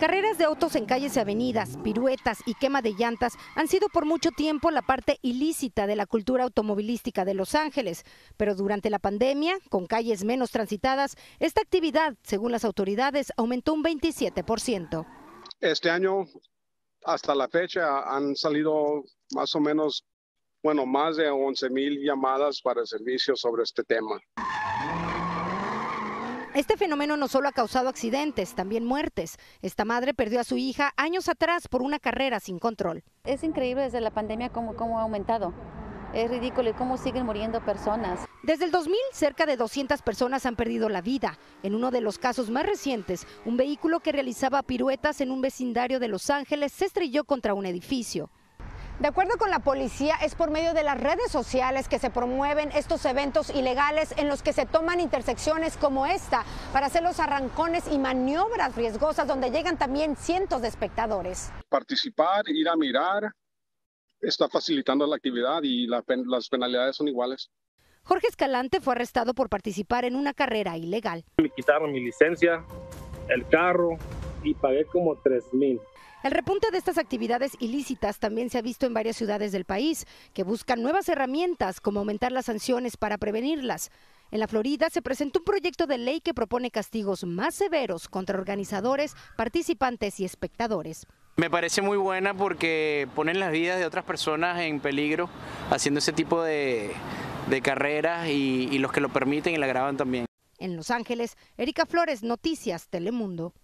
Carreras de autos en calles y avenidas, piruetas y quema de llantas han sido por mucho tiempo la parte ilícita de la cultura automovilística de Los Ángeles. Pero durante la pandemia, con calles menos transitadas, esta actividad, según las autoridades, aumentó un 27%. Este año, hasta la fecha, han salido más o menos, más de 11,000 llamadas para servicios sobre este tema. Este fenómeno no solo ha causado accidentes, también muertes. Esta madre perdió a su hija años atrás por una carrera sin control. Es increíble desde la pandemia cómo ha aumentado. Es ridículo y cómo siguen muriendo personas. Desde el 2000, cerca de 200 personas han perdido la vida. En uno de los casos más recientes, un vehículo que realizaba piruetas en un vecindario de Los Ángeles se estrelló contra un edificio. De acuerdo con la policía, es por medio de las redes sociales que se promueven estos eventos ilegales en los que se toman intersecciones como esta para hacer los arrancones y maniobras riesgosas donde llegan también cientos de espectadores. Participar, ir a mirar, está facilitando la actividad y las penalidades son iguales. Jorge Escalante fue arrestado por participar en una carrera ilegal. Me quitaron mi licencia, el carro y pagué como $3,000. El repunte de estas actividades ilícitas también se ha visto en varias ciudades del país, que buscan nuevas herramientas como aumentar las sanciones para prevenirlas. En la Florida se presentó un proyecto de ley que propone castigos más severos contra organizadores, participantes y espectadores. Me parece muy buena porque ponen las vidas de otras personas en peligro haciendo ese tipo de carreras y los que lo permiten y la graban también. En Los Ángeles, Erika Flores, Noticias Telemundo.